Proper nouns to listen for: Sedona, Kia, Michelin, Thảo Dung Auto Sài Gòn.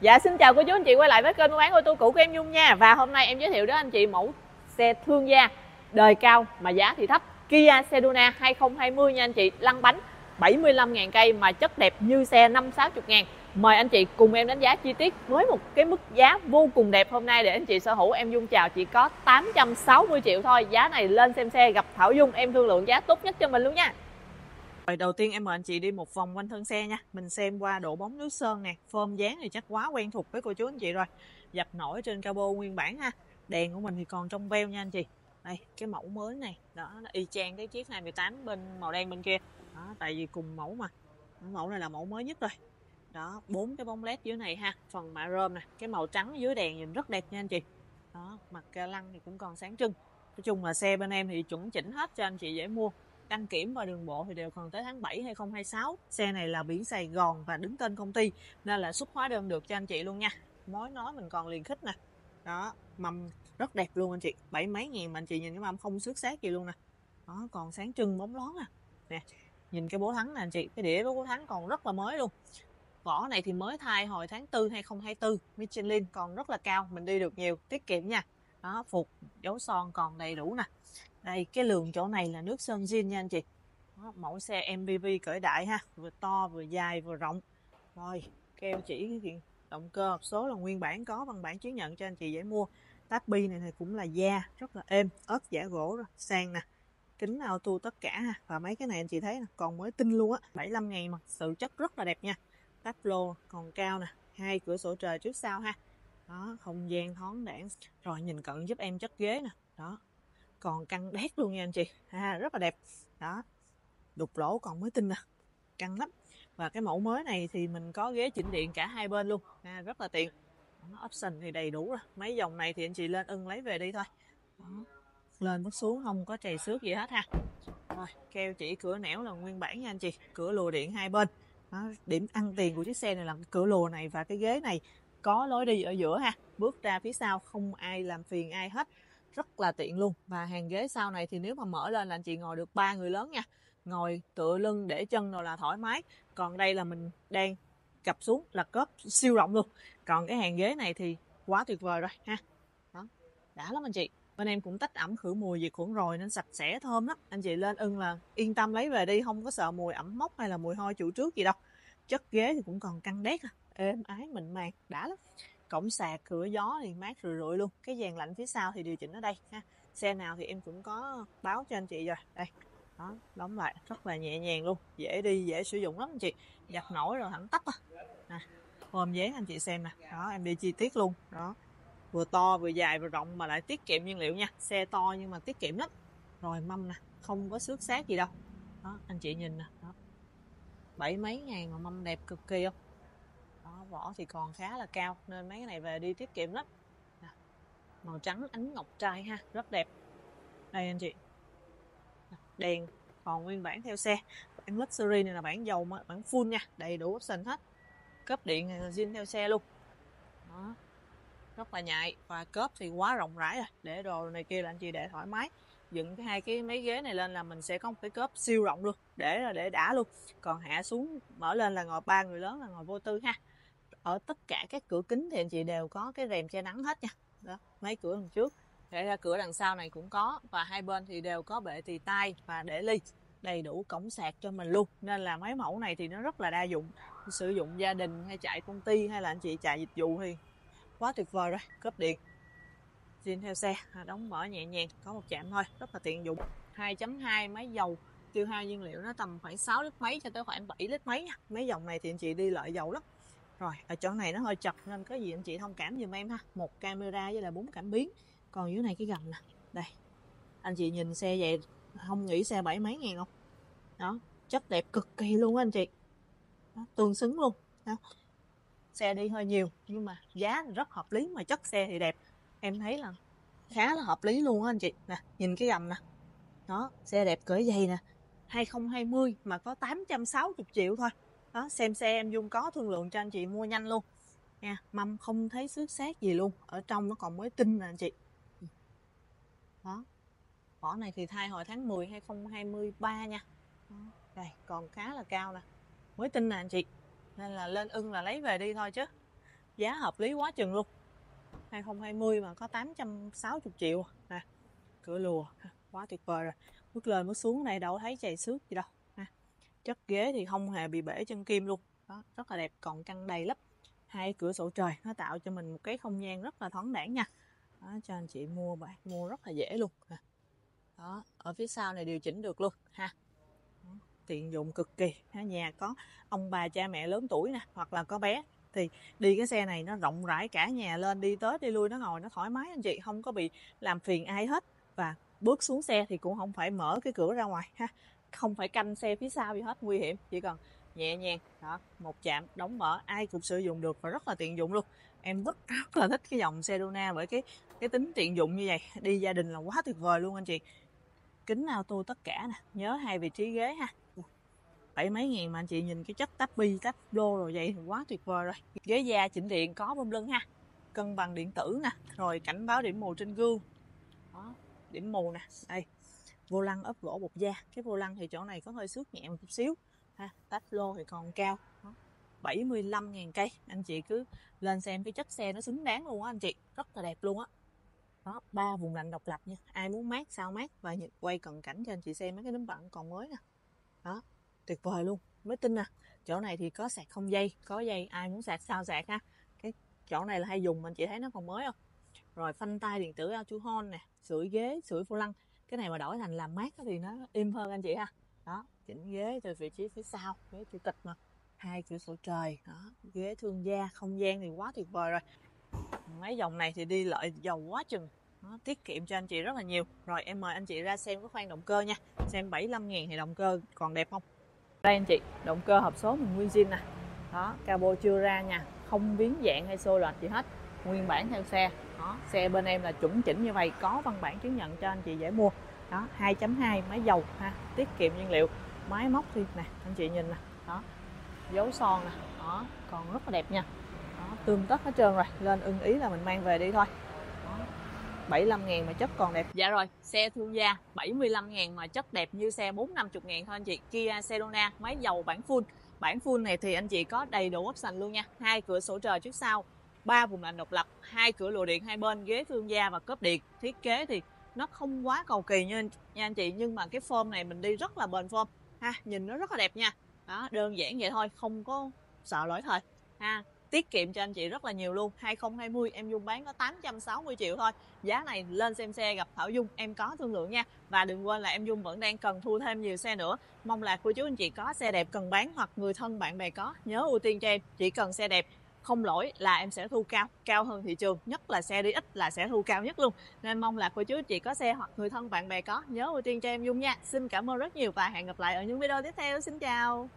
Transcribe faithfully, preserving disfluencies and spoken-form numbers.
Dạ xin chào cô chú anh chị quay lại với kênh bán ô tô cũ của em Nhung nha. Và hôm nay em giới thiệu đến anh chị mẫu xe thương gia đời cao mà giá thì thấp, Kia Sedona hai không hai không nha anh chị. Lăn bánh bảy mươi lăm ngàn cây mà chất đẹp như xe năm sáu mươi ngàn. Mời anh chị cùng em đánh giá chi tiết với một cái mức giá vô cùng đẹp hôm nay để anh chị sở hữu. Em Dung chào chỉ có tám trăm sáu mươi triệu thôi. Giá này lên xem xe gặp Thảo Dung, em thương lượng giá tốt nhất cho mình luôn nha. Rồi đầu tiên em mời anh chị đi một vòng quanh thân xe nha. Mình xem qua độ bóng nước sơn nè, phom dáng thì chắc quá quen thuộc với cô chú anh chị rồi. Dập nổi trên cabo nguyên bản ha. Đèn của mình thì còn trong veo nha anh chị. Đây, cái mẫu mới này, đó nó y chang cái chiếc hai tám bên màu đen bên kia. Đó, tại vì cùng mẫu mà. Mẫu này là mẫu mới nhất rồi. Đó, bốn cái bóng led dưới này ha, phần mạ rơm nè, cái màu trắng dưới đèn nhìn rất đẹp nha anh chị. Đó, mặt lăng thì cũng còn sáng trưng. Nói chung là xe bên em thì chuẩn chỉnh hết cho anh chị dễ mua. Đăng kiểm và đường bộ thì đều còn tới tháng bảy hai không hai sáu. Xe này là biển Sài Gòn và đứng tên công ty nên là xuất hóa đơn được cho anh chị luôn nha. Mối nói mình còn liền khích nè. Đó, mâm rất đẹp luôn anh chị. Bảy mấy ngàn mà anh chị nhìn cái mâm không xước xác gì luôn nè. Đó, còn sáng trưng bóng lón nè. Nè, nhìn cái bố thắng nè anh chị. Cái đĩa của bố thắng còn rất là mới luôn. Vỏ này thì mới thay hồi tháng tư hai không hai tư. Michelin còn rất là cao, mình đi được nhiều, tiết kiệm nha. Đó, phục dấu son còn đầy đủ nè. Đây, cái lượng chỗ này là nước sơn zin nha anh chị. Đó, mẫu xe em pê vê cởi đại ha, vừa to vừa dài vừa rộng. Rồi, keo chỉ cái động cơ hộp số là nguyên bản, có văn bản chứng nhận cho anh chị dễ mua. Táp bi này thì cũng là da, rất là êm, ớt giả gỗ rồi, sang nè. Kính auto tất cả ha, và mấy cái này anh chị thấy nè, còn mới tinh luôn á, bảy mươi lăm ngàn mà sự chất rất là đẹp nha. Táp lô còn cao nè, hai cửa sổ trời trước sau ha. Đó, không gian thoáng đãng. Rồi nhìn cận giúp em chất ghế nè, đó. Còn căng đét luôn nha anh chị, ha, rất là đẹp. Đó, đục lỗ còn mới tinh nè, căng lắm. Và cái mẫu mới này thì mình có ghế chỉnh điện cả hai bên luôn, ha, rất là tiện. Nó option thì đầy đủ rồi, mấy dòng này thì anh chị lên ưng lấy về đi thôi. Đó. Lên bước xuống không có trầy xước gì hết ha. Rồi, keo chỉ cửa nẻo là nguyên bản nha anh chị, cửa lùa điện hai bên. Đó, điểm ăn tiền của chiếc xe này là cửa lùa này và cái ghế này có lối đi ở giữa ha. Bước ra phía sau không ai làm phiền ai hết, rất là tiện luôn. Và hàng ghế sau này thì nếu mà mở lên là anh chị ngồi được ba người lớn nha, ngồi tựa lưng để chân rồi là thoải mái. Còn đây là mình đang cặp xuống là cốp siêu rộng luôn. Còn cái hàng ghế này thì quá tuyệt vời rồi ha. Đó, đã lắm anh chị. Bên em cũng tách ẩm khử mùi diệt khuẩn rồi nên sạch sẽ thơm lắm. Anh chị lên ưng là yên tâm lấy về đi, không có sợ mùi ẩm mốc hay là mùi hôi chủ trước gì đâu. Chất ghế thì cũng còn căng đét, êm ái mịn màng, đã lắm. Cổng sạc cửa gió thì mát rượi rượi luôn. Cái dàn lạnh phía sau thì điều chỉnh ở đây ha. Xe nào thì em cũng có báo cho anh chị rồi. Đây, đó, đóng lại rất là nhẹ nhàng luôn, dễ đi dễ sử dụng lắm anh chị. Giặt nổi rồi thẳng tắp á. Nè, ôm dán anh chị xem nè. Đó, em đi chi tiết luôn. Đó, vừa to vừa dài vừa rộng mà lại tiết kiệm nhiên liệu nha. Xe to nhưng mà tiết kiệm lắm. Rồi mâm nè, không có xước xác gì đâu. Đó, anh chị nhìn nè. Đó, bảy mấy ngàn mà mâm đẹp cực kỳ không. Đó, vỏ thì còn khá là cao nên mấy cái này về đi tiết kiệm lắm. Nè, màu trắng ánh ngọc trai ha, rất đẹp. Đây anh chị, đèn còn nguyên bản theo xe. Bản luxury này là bản dầu, bản full nha, đầy đủ option hết. Cốp điện này là zin theo xe luôn. Đó, rất là nhạy và cốp thì quá rộng rãi rồi, để đồ này kia là anh chị để thoải mái. Dựng cái hai cái mấy ghế này lên là mình sẽ có một cái cốp siêu rộng luôn, để là để đã luôn. Còn hạ xuống mở lên là ngồi ba người lớn là ngồi vô tư ha. Ở tất cả các cửa kính thì anh chị đều có cái rèm che nắng hết nha. Đó, mấy cửa đằng trước, để ra cửa đằng sau này cũng có, và hai bên thì đều có bệ tì tay và để ly, đầy đủ cổng sạc cho mình luôn. Nên là mấy mẫu này thì nó rất là đa dụng, sử dụng gia đình hay chạy công ty hay là anh chị chạy dịch vụ thì quá tuyệt vời rồi. Cốp điện zin theo xe, đóng mở nhẹ nhàng, có một chạm thôi, rất là tiện dụng. hai chấm hai máy dầu, tiêu hao nhiên liệu nó tầm khoảng sáu lít mấy cho tới khoảng bảy lít mấy nha. Mấy dòng này thì anh chị đi lợi dầu lắm. Rồi, ở chỗ này nó hơi chật nên có gì anh chị thông cảm giùm em ha. Một camera với là bốn cảm biến. Còn dưới này cái gầm nè. Đây, anh chị nhìn xe vậy không nghĩ xe bảy mấy ngàn không. Đó, chất đẹp cực kỳ luôn á anh chị. Đó, tương xứng luôn. Đó, xe đi hơi nhiều nhưng mà giá rất hợp lý mà chất xe thì đẹp. Em thấy là khá là hợp lý luôn á anh chị. Nè, nhìn cái gầm nè. Đó, xe đẹp cỡ dày nè, hai không hai không mà có tám trăm sáu mươi triệu thôi. Đó, xem xe em Dung có thương lượng cho anh chị mua nhanh luôn nha. Mâm không thấy xước xác gì luôn, ở trong nó còn mới tinh nè anh chị. Đó, vỏ này thì thay hồi tháng mười hai không hai ba nha. Đó, đây còn khá là cao nè, mới tinh nè anh chị, nên là lên ưng là lấy về đi thôi chứ. giá hợp lý quá chừng luôn. Hai không hai không mà có tám trăm sáu mươi triệu nè, cửa lùa quá tuyệt vời rồi. Bước lên bước xuống này đâu thấy chày xước gì đâu nè. Chất ghế thì không hề bị bể chân kim luôn đó, rất là đẹp, còn căn đầy lắm. Hai cửa sổ trời nó tạo cho mình một cái không gian rất là thoáng đãng nha. Đó, cho anh chị mua bạn mua rất là dễ luôn nè. Đó, ở phía sau này điều chỉnh được luôn ha, tiện dụng cực kỳ. Nhà có ông bà cha mẹ lớn tuổi nè, hoặc là có bé thì đi cái xe này nó rộng rãi cả nhà lên, đi tới đi lui nó ngồi nó thoải mái anh chị, không có bị làm phiền ai hết. Và bước xuống xe thì cũng không phải mở cái cửa ra ngoài ha, không phải canh xe phía sau gì hết, nguy hiểm. Chỉ cần nhẹ nhàng đó, một chạm đóng mở, ai cũng sử dụng được và rất là tiện dụng luôn. Em rất rất là thích cái dòng xe Sedona bởi cái cái tính tiện dụng như vậy, đi gia đình là quá tuyệt vời luôn anh chị. Kính auto tất cả nè, nhớ hai vị trí ghế ha. Bảy mấy ngàn mà anh chị nhìn cái chất táp bi táp lô rồi vậy thì quá tuyệt vời rồi. Ghế da chỉnh điện có bơm lưng ha, cân bằng điện tử nè, rồi cảnh báo điểm mù trên gương đó, điểm mù nè. Đây, vô lăng ốp gỗ bột da, cái vô lăng thì chỗ này có hơi xước nhẹ một chút xíu ha, táp lô thì còn cao. Bảy mươi lăm ngàn cây, anh chị cứ lên xem cái chất xe nó xứng đáng luôn á anh chị, rất là đẹp luôn á. Đó, ba vùng lạnh độc lập nha, ai muốn mát sao mát. Và quay cận cảnh cho anh chị xem mấy cái tấm bảng còn mới nè. Đó, tuyệt vời luôn, mới tin nè. Chỗ này thì có sạc không dây, có dây ai muốn sạc sao sạc ha. Cái chỗ này là hay dùng, anh chị thấy nó còn mới không. Rồi phanh tay điện tử auto hold nè, sưởi ghế, sưởi vô lăng. Cái này mà đổi thành làm mát thì nó im hơn anh chị ha. Đó, chỉnh ghế từ vị trí phía sau, ghế chủ tịch mà. Hai cửa sổ trời, đó, ghế thương gia, không gian thì quá tuyệt vời rồi. Mấy dòng này thì đi lợi dầu quá chừng, nó tiết kiệm cho anh chị rất là nhiều. Rồi em mời anh chị ra xem cái khoang động cơ nha, xem bảy mươi lăm ngàn thì động cơ còn đẹp không. Đây anh chị, động cơ hộp số mình nguyên zin nè, đó, cabo chưa ra nha, không biến dạng hay xô lệch gì hết, nguyên bản theo xe. Đó, xe bên em là chuẩn chỉnh như vậy, có văn bản chứng nhận cho anh chị dễ mua. Đó, hai chấm hai máy dầu ha, tiết kiệm nhiên liệu, máy móc thì nè, anh chị nhìn nè, đó, dấu son nè, đó, còn rất là đẹp nha. Đó, tươm tất hết trơn rồi, lên ưng ý là mình mang về đi thôi. bảy mươi lăm ngàn mà chất còn đẹp. Dạ rồi, xe thương gia bảy mươi lăm ngàn mà chất đẹp như xe bốn mươi năm mươi ngàn thôi anh chị. Kia Sedona, máy dầu bản full. Bản full này thì anh chị có đầy đủ option luôn nha. Hai cửa sổ trời trước sau, ba vùng lạnh độc lập, hai cửa lùa điện hai bên, ghế thương gia và cốp điện. Thiết kế thì nó không quá cầu kỳ như nha anh chị, nhưng mà cái form này mình đi rất là bền form ha, nhìn nó rất là đẹp nha. Đó, đơn giản vậy thôi, không có sợ lỗi thời ha. Tiết kiệm cho anh chị rất là nhiều luôn. Hai không hai không em Dung bán có tám trăm sáu mươi triệu thôi. Giá này lên xem xe gặp Thảo Dung em có thương lượng nha. Và đừng quên là em Dung vẫn đang cần thu thêm nhiều xe nữa. Mong là cô chú anh chị có xe đẹp cần bán hoặc người thân bạn bè có, nhớ ưu tiên cho em. Chỉ cần xe đẹp không lỗi là em sẽ thu cao, cao hơn thị trường, nhất là xe đi ít là sẽ thu cao nhất luôn. Nên mong là cô chú anh chị có xe hoặc người thân bạn bè có, nhớ ưu tiên cho em Dung nha. Xin cảm ơn rất nhiều và hẹn gặp lại ở những video tiếp theo. Xin chào.